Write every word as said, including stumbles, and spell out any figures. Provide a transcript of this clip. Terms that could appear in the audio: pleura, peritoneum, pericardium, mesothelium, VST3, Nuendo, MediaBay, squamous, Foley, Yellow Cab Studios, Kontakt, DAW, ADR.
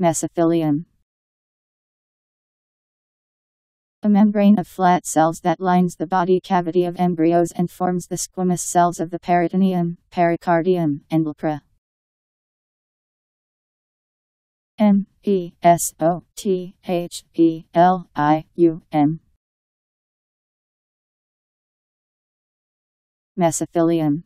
Mesothelium. A membrane of flat cells that lines the body cavity of embryos and forms the squamous cells of the peritoneum, pericardium, and pleura. M E S O T H E L I U M. Mesothelium.